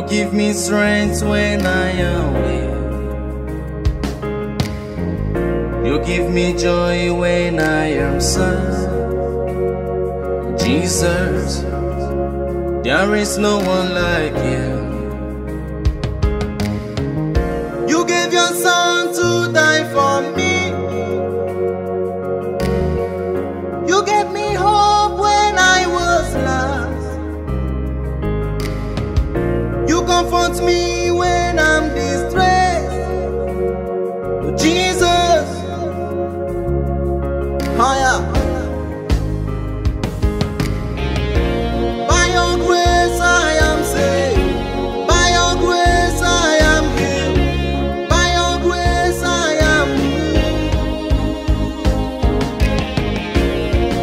You give me strength when I am weak. You give me joy when I am sad. Jesus, there is no one like you. You gave your son to die for me. Comfort me when I'm distressed, Jesus. Higher. By your grace I am saved. By your grace I am healed. By your grace I am healed.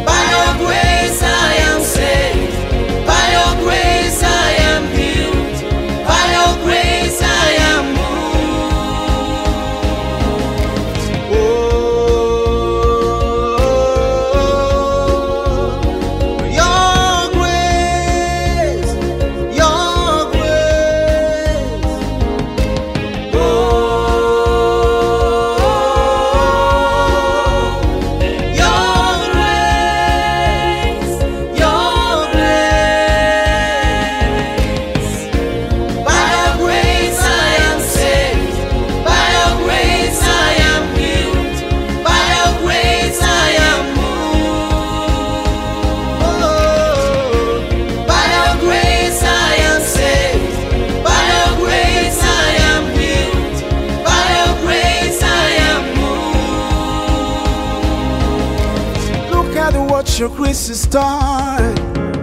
By your grace I am saved. By your grace I am healed. Your grace is done.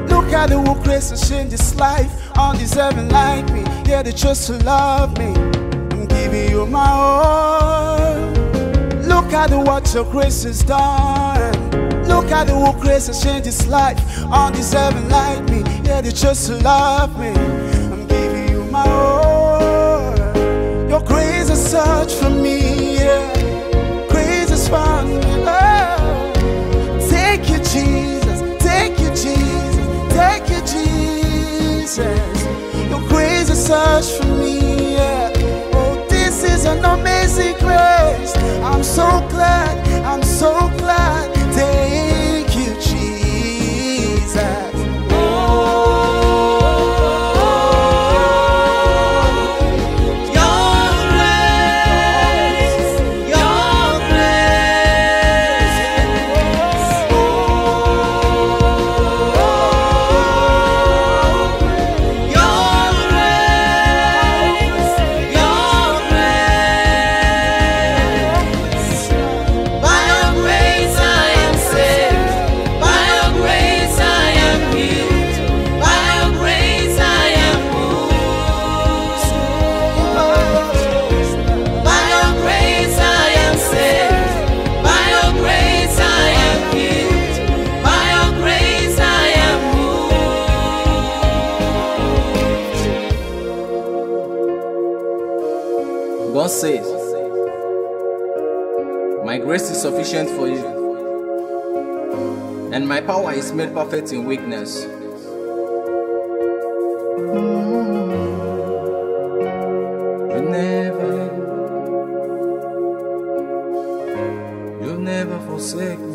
Look at the work grace has changed this life. Undeserving like me, yeah, they chose to love me. I'm giving you my all. Look at the what your grace has done. Look at the work grace has changed this life. Undeserving like me, yeah, they chose to love me. I'm giving you my all. Your grace is such for me, yeah. Grace is for me, oh. Take you, Jesus, take you, Jesus, take you, Jesus. Your grace is such for me, yeah. Oh, this is an amazing grace. I'm so glad, I'm so glad. Thank you, Jesus. God says, my grace is sufficient for you, and my power is made perfect in weakness. You'll never forsake me.